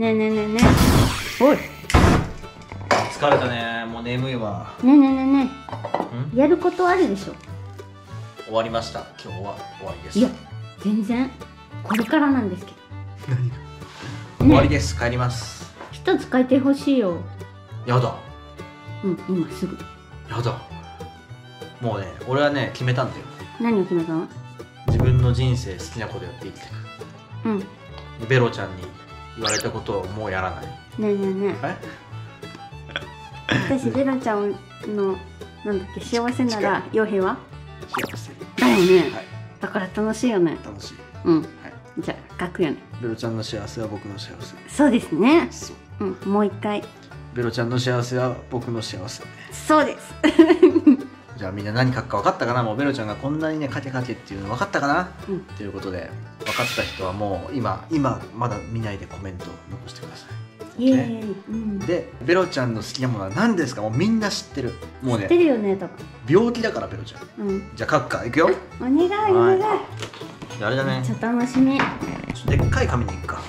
ねえねえねえねえ、おい、疲れたね、もう眠いわ。ねえねえねえねえ、やることあるでしょ。終わりました、今日は終わりです。いや、全然これからなんですけど。何が終わりです、帰ります。一つ変えてほしいよ。やだ、うん、今すぐ。やだ、もうね、俺はね、決めたんだよ。何を決めたの？自分の人生、好きなことやって生きてく。うん、ベロちゃんに言われたことをもうやらない。ねえねえねえ。私ベロちゃんのなんだっけ、幸せなら陽平は幸せだよね。はい、だから楽しいよね。楽しい。うん。はい、じゃあ書くよね。ベロちゃんの幸せは僕の幸せ。そうですね。そう。うん、もう一回。ベロちゃんの幸せは僕の幸せ。そうです。じゃあみんな何書くか分かったかな。もうベロちゃんがこんなにね、書け書けっていうの分かったかな。うん、ということで。分かった人はもう今まだ見ないでコメントを残してください。イエーイ、ね、うん、でベロちゃんの好きなものは何ですか。もうみんな知ってる。もうね、知ってるよね、多分。病気だからベロちゃん、うん、じゃあ書くか、いくよ。お願いお願い。あれだね、ちょっと楽しみ。でっかい紙にいくか。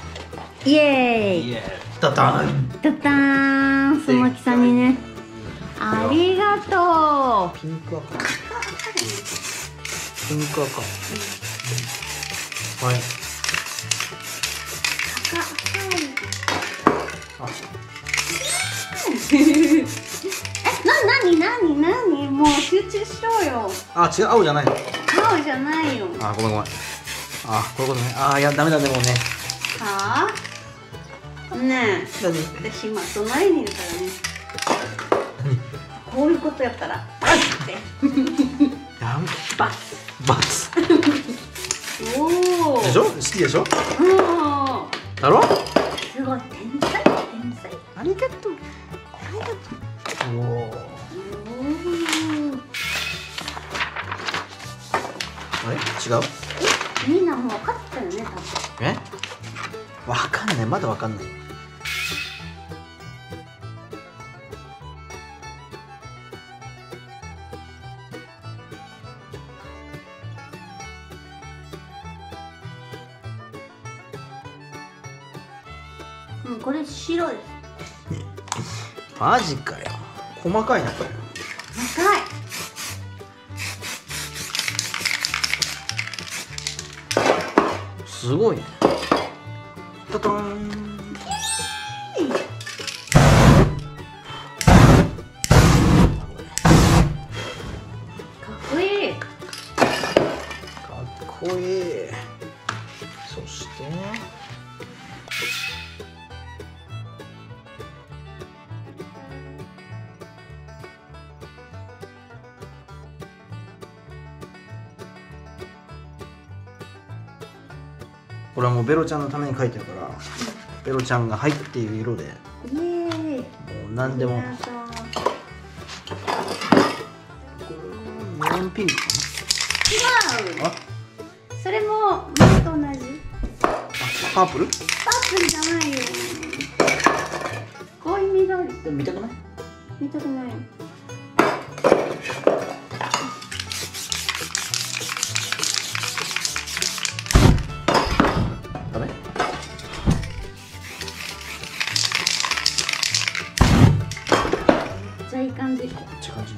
イエーイ、ダダンダダン。その木さんにね、ありがとう。ピンク赤、ピンク赤。はい。あ。え、なに、もう集中しろよ。あ、違う、青じゃないの。青じゃないよ。あ、ごめん。あ、こういうことね。あ、いや、ダメだね、もうね。はあ。ねえ。何？私今隣にいるからね。何？こういうことやったら。バツって。ダメ。バツ。おお。でしょ、好きでしょ。だろ。すごい、天才。ありがとう。おお。あれ、違う。みんなもう分かったよね、多分。え？分かんない、まだ分かんない。うん、これ白です。マジかよ、細かいな、これ。細かい。すごいね。トトン。かっこいい。そして。これはもうベロちゃんのために描いてるから、ベロちゃんが入っている色で、もう何でも。メロンピンクかな。違う。あ、それも前と同じ。あ、パープル？パープルじゃないよ。こういう緑。でも見たくない？見たくない。いい感じ。こっち感じ。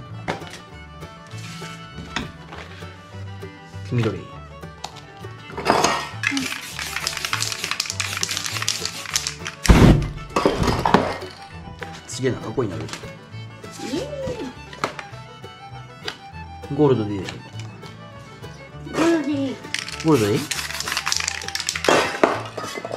黄緑。うん、すげえな、かっこいいな。ゴールドでいい。ゴールドでいい。すごい。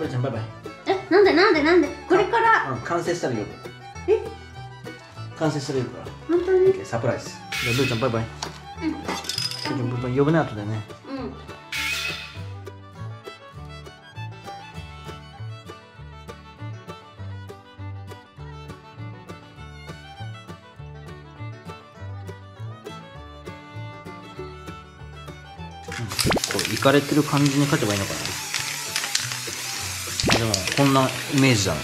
ベロちゃん、バイバイ。え、なんでこれから、うん、完成したらよ。え？完成したらよから。本当に？サプライズ。じゃあベロちゃん、バイバイ。うん。呼ぶね、後でね。うん。うイカれてる感じに勝てばいいのかな。でもこんなイメージだな。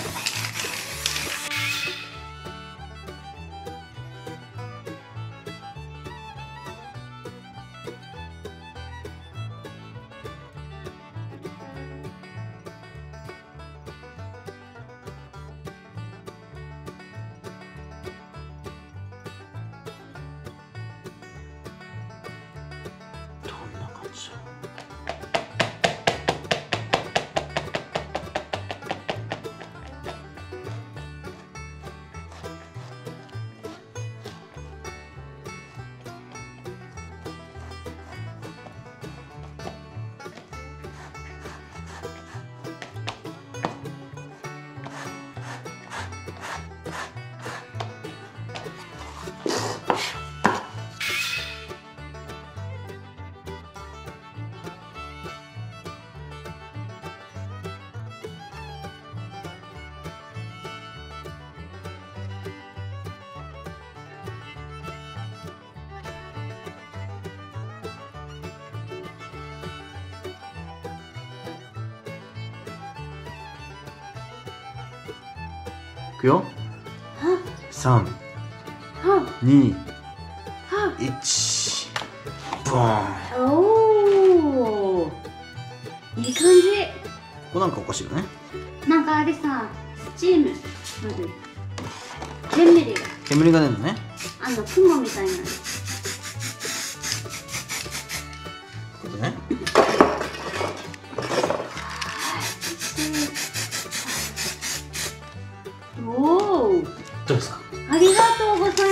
いくよ。3、2、1、ボーン。おー、いい感じ。ここなんかおかしいよね。なんかあれさ、スチーム、煙が出るのね。あの雲みたいな。これね。どうですか？ありがとうござい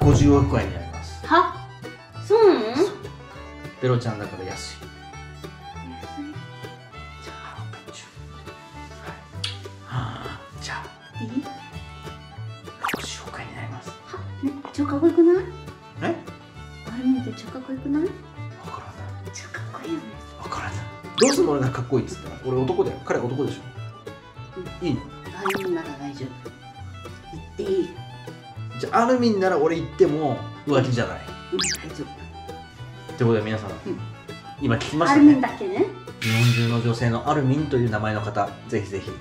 ます。56円になります。は？そうなの？ペロちゃんだから安い。じゃあ56円になります。は、めっちゃかっこよくない？え？あれ見て超かっこよくない？わからない。めっちゃかっこいいよね。わからない。どうするの？俺がかっこいいっつったら、俺男だよ。彼は男でしょ。いいの？アルミンなら大丈夫。言っていい？じゃあアルミンなら俺言っても浮気じゃない。うん、大丈夫。ってことで皆さん、今聞きましたね。アルミンだけね。日本中の女性のアルミンという名前の方、ぜひぜひ。違う。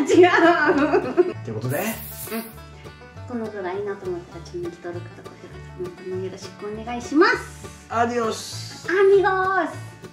ってことで。このぐらいいいなと思ったらチャンネル登録と高評価もよろしくお願いします。アディオス。アミゴース。